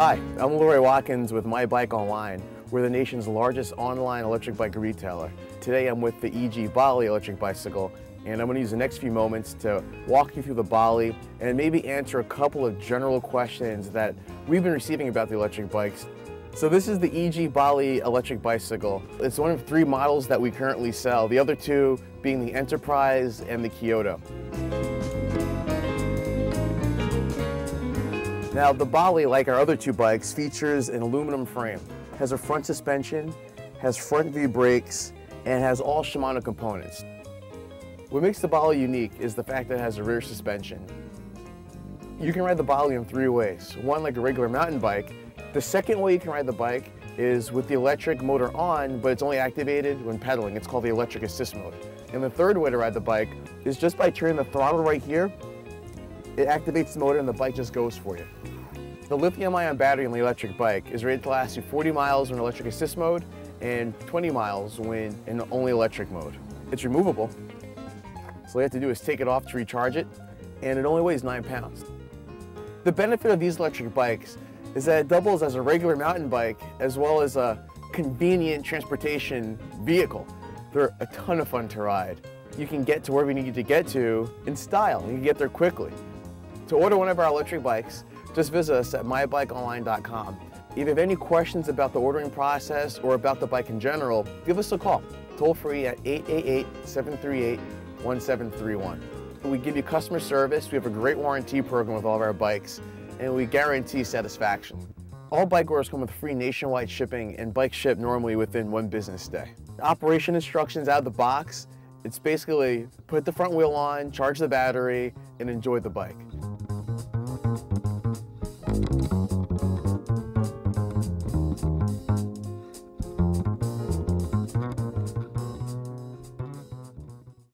Hi, I'm Laurie Watkins with MyBikeOnline. We're the nation's largest online electric bike retailer. Today I'm with the EG Bali Electric Bicycle, and I'm going to use the next few moments to walk you through the Bali and maybe answer a couple of general questions that we've been receiving about the electric bikes. So this is the EG Bali Electric Bicycle. It's one of three models that we currently sell, the other two being the Enterprise and the Kyoto. Now the Bali, like our other two bikes, features an aluminum frame, has a front suspension, has front view brakes, and has all Shimano components. What makes the Bali unique is the fact that it has a rear suspension. You can ride the Bali in three ways. One, like a regular mountain bike. The second way you can ride the bike is with the electric motor on, but it's only activated when pedaling. It's called the electric assist mode. And the third way to ride the bike is just by turning the throttle right here. It activates the motor and the bike just goes for you. The lithium-ion battery on the electric bike is rated to last you 40 miles in electric assist mode and 20 miles when in only electric mode. It's removable, so all you have to do is take it off to recharge it, and it only weighs 9 pounds. The benefit of these electric bikes is that it doubles as a regular mountain bike as well as a convenient transportation vehicle. They're a ton of fun to ride. You can get to wherever you need to get to in style. You can get there quickly. To order one of our electric bikes, just visit us at mybikeonline.com. If you have any questions about the ordering process or about the bike in general, give us a call, toll free at 888-738-1731. We give you customer service, we have a great warranty program with all of our bikes, and we guarantee satisfaction. All bike orders come with free nationwide shipping, and bikes ship normally within 1 business day. Operation instructions out of the box, it's basically put the front wheel on, charge the battery, and enjoy the bike.